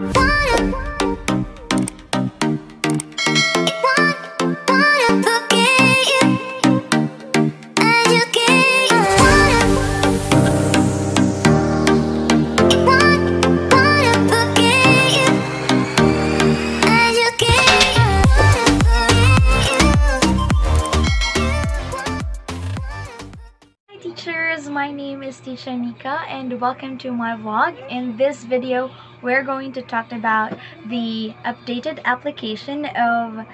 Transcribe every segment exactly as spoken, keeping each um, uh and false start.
My name is Teacher Nika and welcome to my vlog. In this video we're going to talk about the updated application of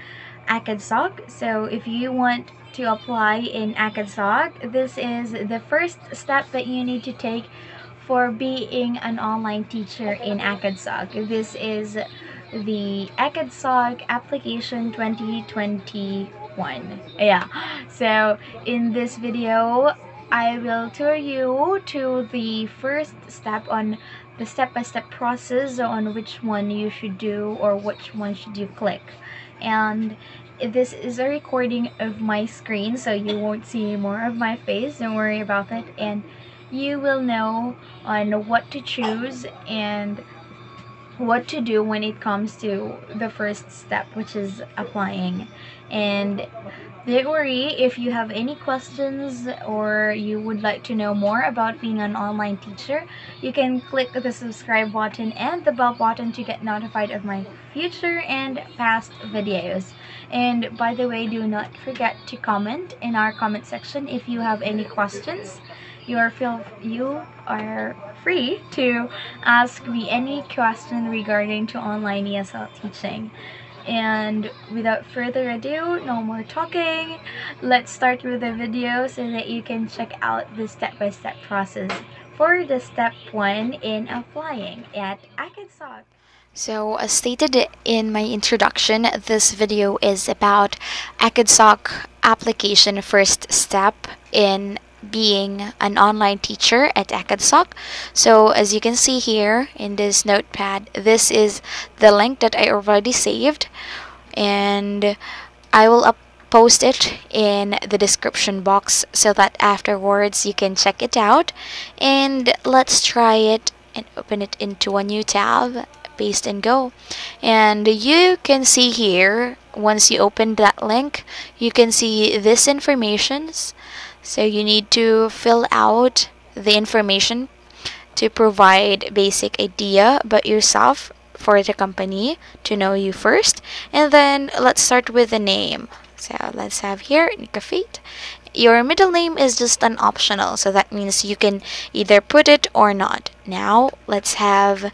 Acadsoc. So if you want to apply in Acadsoc, this is the first step that you need to take for being an online teacher in Acadsoc. This is the Acadsoc application twenty twenty-one. Yeah, so in this video I will tour you to the first step on the step-by-step process on which one you should do or which one should you click. And this is a recording of my screen, so you won't see more of my face, don't worry about it, and you will know on what to choose and what to do when it comes to the first step, which is applying. And don't worry if you have any questions or you would like to know more about being an online teacher, you can click the subscribe button and the bell button to get notified of my future and past videos. And by the way, do not forget to comment in our comment section if you have any questions. You are feel you are free to ask me any question regarding to online E S L teaching. And without further ado, no more talking, let's start with the video so that you can check out the step-by-step process for the step one in applying at Acadsoc. So as stated in my introduction, this video is about Acadsoc application first step in being an online teacher at Acadsoc. So as you can see here in this notepad, this is the link that I already saved, and I will up post it in the description box so that afterwards you can check it out. And let's try it and open it into a new tab, paste and go. And you can see here, once you open that link, you can see this informations. So you need to fill out the information to provide basic idea about yourself for the company to know you first. And then let's start with the name. So let's have here Nika Fate. Your middle name is just an optional, so that means you can either put it or not. Now let's have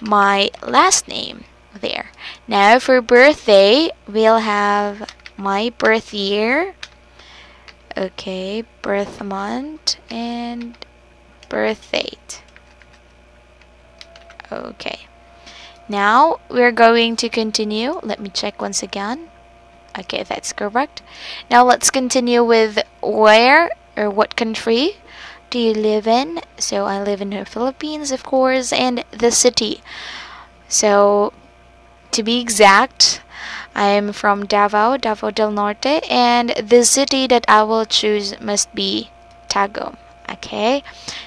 my last name there. Now for birthday, we'll have my birth year. Okay, birth month and birth date. Okay, now we're going to continue. Let me check once again. Okay, that's correct. Now let's continue with where or what country do you live in. So I live in the Philippines, of course, and the city. So to be exact, I'm from Davao, Davao del Norte, and the city that I will choose must be Tagum. Okay,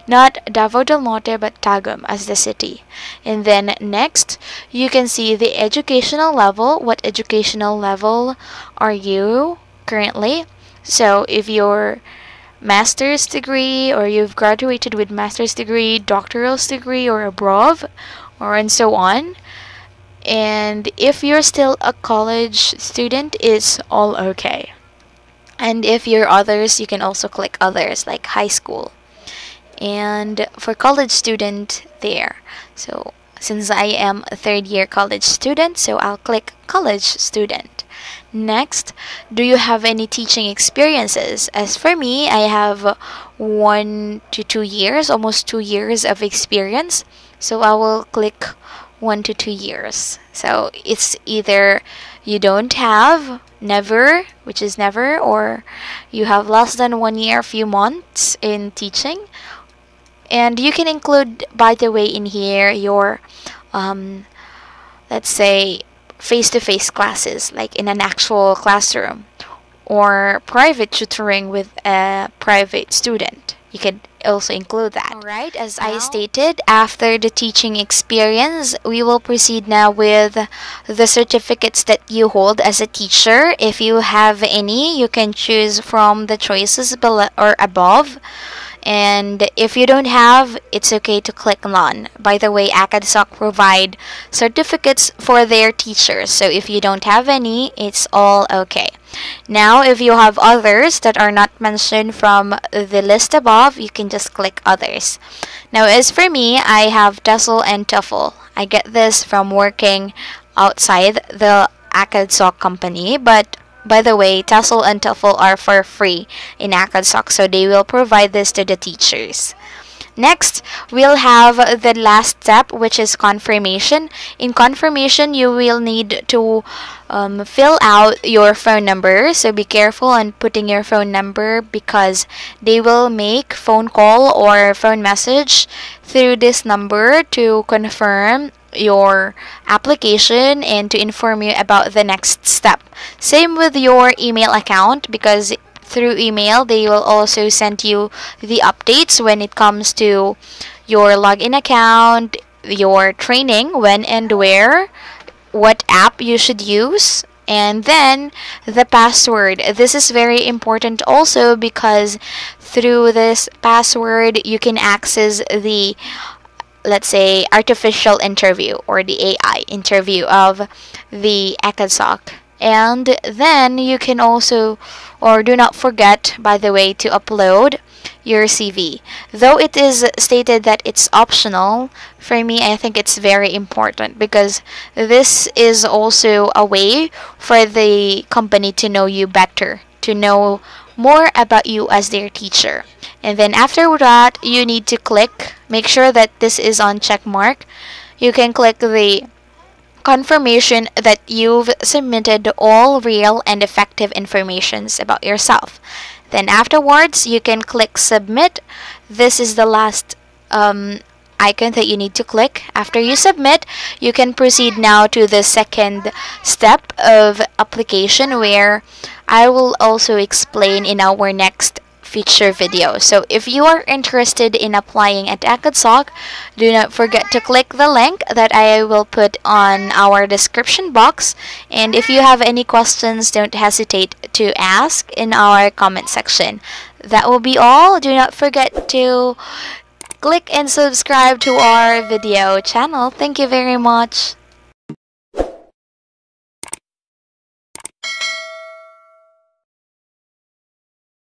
not Davao del Norte but Tagum as the city. And then next, you can see the educational level. What educational level are you currently? So if you're master's degree, or you've graduated with master's degree, doctoral degree, or above, or and so on. And if you're still a college student, it's all okay. And if you're others, you can also click others, like high school. And for college student there, so since I am a third year college student, so I'll click college student. Next, do you have any teaching experiences? As for me, I have one to two years, almost two years of experience. So I will click one to two years. So it's either you don't have, never, which is never, or you have less than one year, few months in teaching. And you can include, by the way, in here your, um, let's say, face-to-face classes, like in an actual classroom, or private tutoring with a private student. you could also include that. All right, as I stated, after the teaching experience, we will proceed now with the certificates that you hold as a teacher. If you have any, you can choose from the choices below or above. And if you don't have, it's okay to click none. By the way, Acadsoc provide certificates for their teachers, so if you don't have any, it's all okay. Now, if you have others that are not mentioned from the list above, you can just click others. Now, as for me, I have TESL and TEFL. I get this from working outside the Acadsoc company, but by the way, TESL and TEFL are for free in Acadsoc, so they will provide this to the teachers. Next, we'll have the last step, which is confirmation. In confirmation, you will need to um, fill out your phone number, so be careful on putting your phone number because they will make phone call or phone message through this number to confirm your application and to inform you about the next step. Same with your email account, because through email they will also send you the updates when it comes to your login account, your training, when and where, what app you should use, and then the password. This is very important also because through this password you can access the, let's say, artificial interview or the A I interview of the Acadsoc. And then you can also, or do not forget, by the way, to upload your C V. Though it is stated that it's optional, for me, I think it's very important because this is also a way for the company to know you better, to know more about you as their teacher. And then after that, you need to click, make sure that this is on check mark. You can click the confirmation that you've submitted all real and effective informations about yourself. Then afterwards, you can click submit. This is the last um, icon that you need to click. After you submit, you can proceed now to the second step of application, where I will also explain in our next future video. So if you are interested in applying at Acadsoc, do not forget to click the link that I will put on our description box. And if you have any questions, don't hesitate to ask in our comment section. That will be all. Do not forget to click and subscribe to our video channel. Thank you very much.